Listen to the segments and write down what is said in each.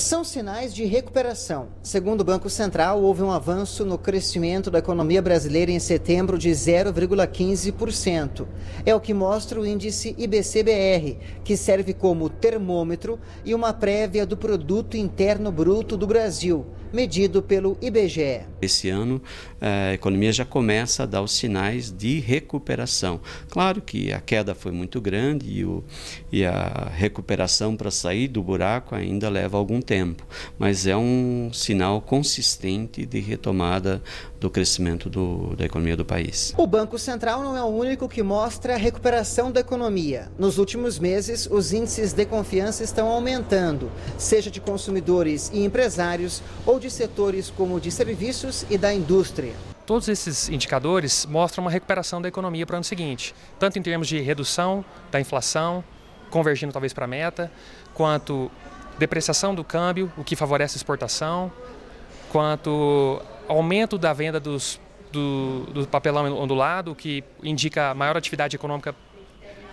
São sinais de recuperação. Segundo o Banco Central, houve um avanço no crescimento da economia brasileira em setembro de 0,15%. É o que mostra o índice IBC-BR, que serve como termômetro e uma prévia do Produto Interno Bruto do Brasil, medido pelo IBGE. Esse ano a economia já começa a dar os sinais de recuperação. Claro que a queda foi muito grande e a recuperação para sair do buraco ainda leva algum tempo, mas é um sinal consistente de retomada do crescimento da economia do país. O Banco Central não é o único que mostra a recuperação da economia. Nos últimos meses, os índices de confiança estão aumentando, seja de consumidores e empresários ou de setores como de serviços e da indústria. Todos esses indicadores mostram uma recuperação da economia para o ano seguinte, tanto em termos de redução da inflação, convergindo talvez para a meta, quanto depreciação do câmbio, o que favorece a exportação, quanto aumento da venda do papelão ondulado, o que indica maior atividade econômica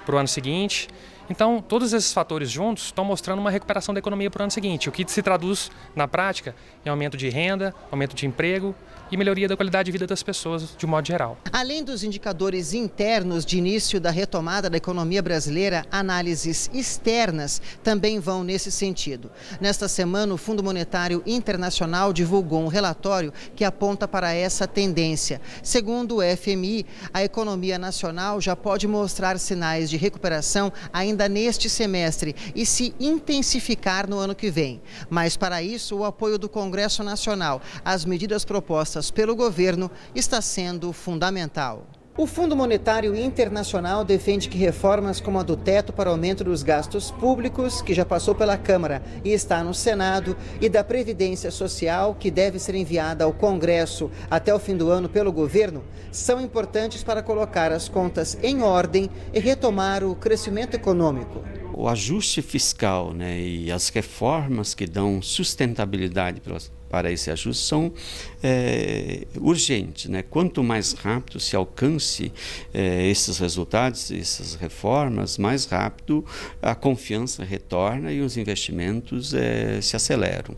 para o ano seguinte. Então, todos esses fatores juntos estão mostrando uma recuperação da economia para o ano seguinte, o que se traduz, na prática, em aumento de renda, aumento de emprego e melhoria da qualidade de vida das pessoas, de um modo geral. Além dos indicadores internos de início da retomada da economia brasileira, análises externas também vão nesse sentido. Nesta semana, o Fundo Monetário Internacional divulgou um relatório que aponta para essa tendência. Segundo o FMI, a economia nacional já pode mostrar sinais de recuperação ainda neste semestre e se intensificar no ano que vem. Mas, para isso, o apoio do Congresso Nacional às medidas propostas pelo governo está sendo fundamental. O Fundo Monetário Internacional defende que reformas como a do teto para o aumento dos gastos públicos, que já passou pela Câmara e está no Senado, e da Previdência Social, que deve ser enviada ao Congresso até o fim do ano pelo governo, são importantes para colocar as contas em ordem e retomar o crescimento econômico. O ajuste fiscal, e as reformas que dão sustentabilidade para esse ajuste são urgentes. Quanto mais rápido se alcance esses resultados, essas reformas, mais rápido a confiança retorna e os investimentos se aceleram.